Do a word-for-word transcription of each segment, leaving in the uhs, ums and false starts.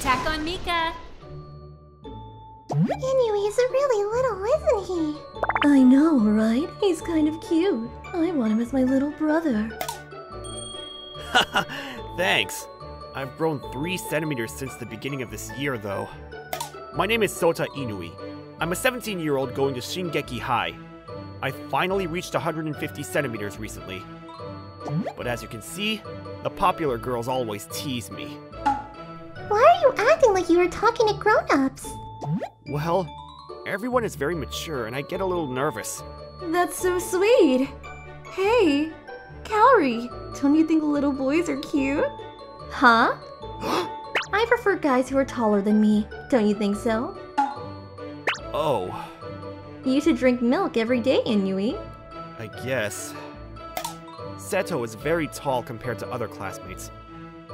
Attack on Mika! Inui's really little, isn't he? I know, right? He's kind of cute. I want him as my little brother. Haha, thanks. I've grown three centimeters since the beginning of this year, though. My name is Sota Inui. I'm a seventeen-year-old going to Shingeki High. I finally reached one hundred fifty centimeters recently. But as you can see, the popular girls always tease me. Why are you acting like you were talking to grown-ups? Well, everyone is very mature and I get a little nervous. That's so sweet! Hey, Calry, don't you think little boys are cute? Huh? I prefer guys who are taller than me, don't you think so? Oh. You should drink milk every day, Inoue. I guess. Seto is very tall compared to other classmates.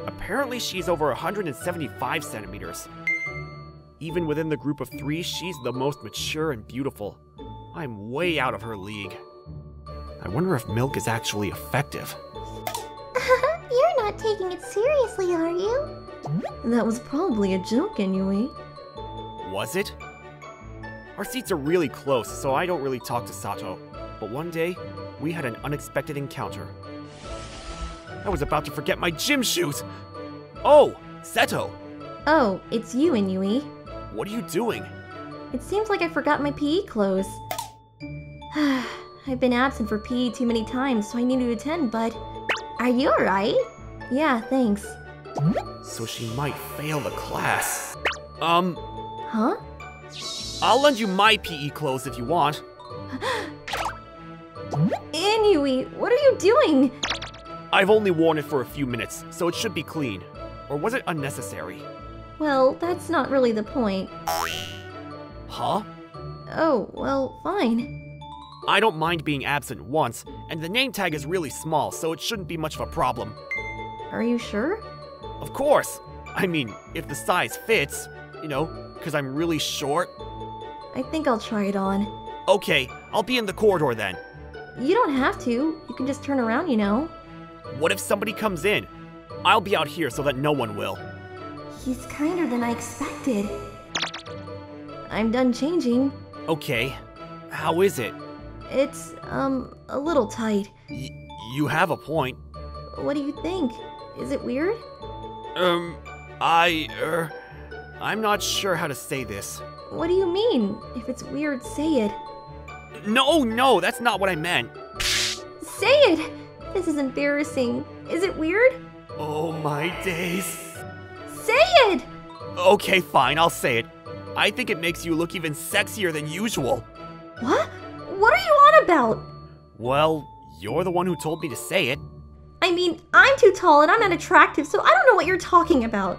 Apparently she's over one hundred seventy-five centimeters. Even within the group of three, she's the most mature and beautiful. I'm way out of her league. I wonder if milk is actually effective. You're not taking it seriously, are you? That was probably a joke, Inoue. Was it? Our seats are really close, so I don't really talk to Seto. But one day, we had an unexpected encounter. I was about to forget my gym shoes! Oh, Seto! Oh, it's you, Inoue. What are you doing? It seems like I forgot my P E clothes. I've been absent for P E too many times, so I need to attend, but... Are you alright? Yeah, thanks. So she might fail the class. Um... Huh? I'll lend you my P E clothes if you want. Inoue, what are you doing? I've only worn it for a few minutes, so it should be clean. Or was it unnecessary? Well, that's not really the point. Huh? Oh, well, fine. I don't mind being absent once, and the name tag is really small, so it shouldn't be much of a problem. Are you sure? Of course! I mean, if the size fits, you know, because I'm really short. I think I'll try it on. Okay, I'll be in the corridor then. You don't have to. You can just turn around, you know. What if somebody comes in? I'll be out here so that no one will. He's kinder than I expected. I'm done changing. Okay. How is it? It's, um, a little tight. Y- you have a point. What do you think? Is it weird? Um, I, er, I'm not sure how to say this. What do you mean? If it's weird, say it. No, no, that's not what I meant. Say it! This is embarrassing. Is it weird? Oh my days. Say it! Okay, fine, I'll say it. I think it makes you look even sexier than usual. What? What are you on about? Well, you're the one who told me to say it. I mean, I'm too tall and I'm not attractive, so I don't know what you're talking about.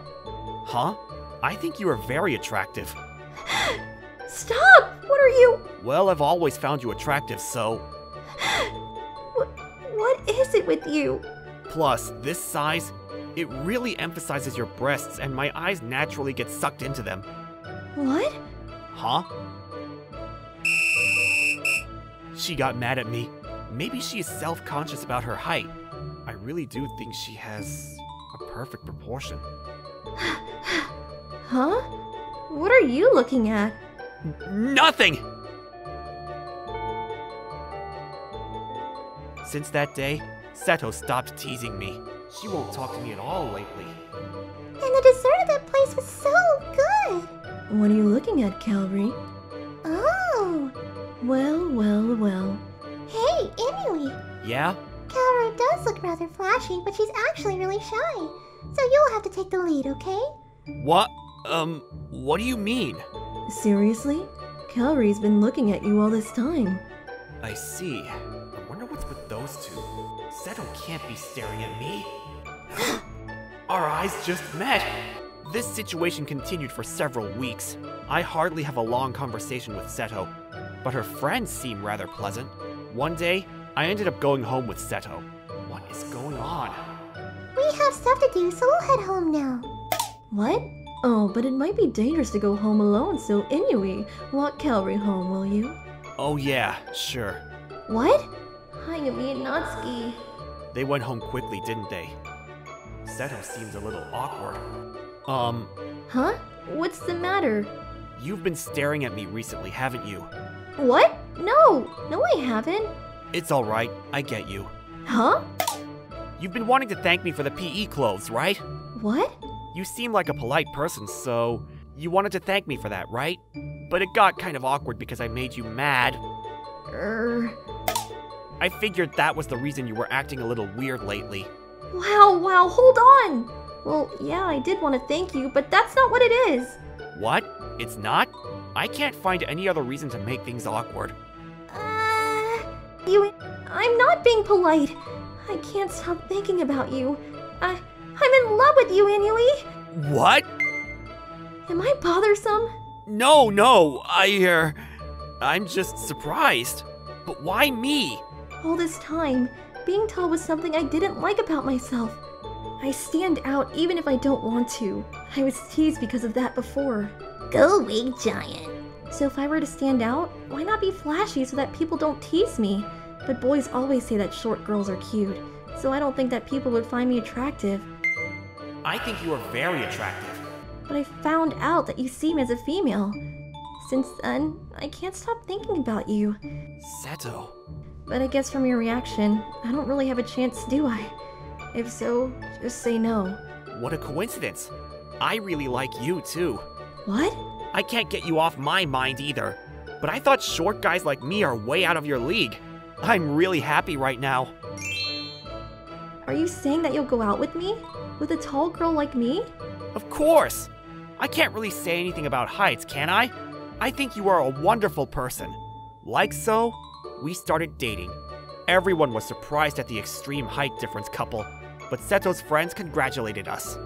Huh? I think you are very attractive. Stop! What are you? Well, I've always found you attractive, so... what, what is it with you? Plus, this size, it really emphasizes your breasts and my eyes naturally get sucked into them. What? Huh? She got mad at me. Maybe she is self-conscious about her height. I really do think she has a perfect proportion. Huh? What are you looking at? N- nothing! Since that day, Seto stopped teasing me. She won't talk to me at all lately. And the dessert of that place was so good! What are you looking at, Calry? Oh! Well, well, well. Hey, Inoue! Yeah? Calry does look rather flashy, but she's actually really shy. So you'll have to take the lead, okay? What? Um, what do you mean? Seriously? Calry's been looking at you all this time. I see. I wonder what's with those two. Seto can't be staring at me. Our eyes just met! This situation continued for several weeks. I hardly have a long conversation with Seto, but her friends seem rather pleasant. One day, I ended up going home with Seto. What is going on? We have stuff to do, so we'll head home now. What? Oh, but it might be dangerous to go home alone, so Inoue, walk Calry home, will you? Oh yeah, sure. What? Hi, Yumi and Natsuki. They went home quickly, didn't they? Seto seems a little awkward. Um, Huh? What's the matter? You've been staring at me recently, haven't you? What? No! No, I haven't. It's alright. I get you. Huh? You've been wanting to thank me for the P E clothes, right? What? You seem like a polite person, so you wanted to thank me for that, right? But it got kind of awkward because I made you mad. Er... I figured that was the reason you were acting a little weird lately. Wow, wow, hold on! Well, yeah, I did want to thank you, but that's not what it is. What? It's not? I can't find any other reason to make things awkward. Uh, you... I'm not being polite. I can't stop thinking about you. I... I'm in love with you, Inoue! What? Am I bothersome? No, no, I, uh... I'm just surprised. But why me? All this time, being tall was something I didn't like about myself. I stand out even if I don't want to. I was teased because of that before. Go away, giant. So if I were to stand out, why not be flashy so that people don't tease me? But boys always say that short girls are cute, so I don't think that people would find me attractive. I think you are very attractive. But I found out that you seem as a female. Since then, I can't stop thinking about you. Seto. But I guess from your reaction, I don't really have a chance, do I? If so, just say no. What a coincidence. I really like you, too. What? I can't get you off my mind either. But I thought short guys like me are way out of your league. I'm really happy right now. Are you saying that you'll go out with me? With a tall girl like me? Of course! I can't really say anything about heights, can I? I think you are a wonderful person. Like so, we started dating. Everyone was surprised at the extreme height difference couple, but Seto's friends congratulated us.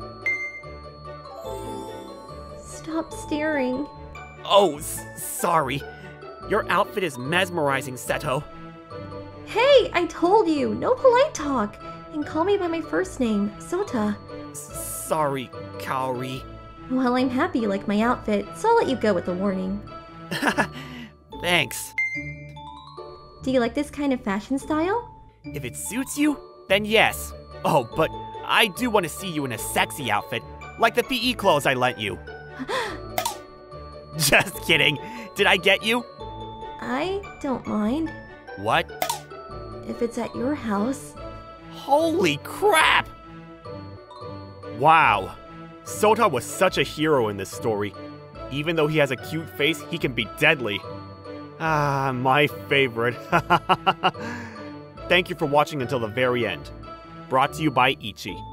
Stop staring. Oh, s sorry. Your outfit is mesmerizing, Seto. Hey, I told you, no polite talk. And call me by my first name, Sota. S sorry, Kaori. Well, I'm happy you like my outfit, so I'll let you go with a warning. Thanks. Do you like this kind of fashion style? If it suits you, then yes. Oh, but I do want to see you in a sexy outfit, like the P E clothes I lent you. Just kidding. Did I get you? I don't mind. What? If it's at your house. Holy crap! Wow. Sota was such a hero in this story. Even though he has a cute face, he can be deadly. Ah, my favorite. Thank you for watching until the very end. Brought to you by Ichi.